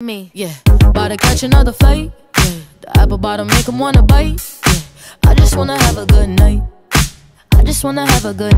Me, yeah, about to catch another fight. Yeah. The apple bottom make 'em wanna bite. Yeah. I just wanna have a good night. I just wanna have a good night.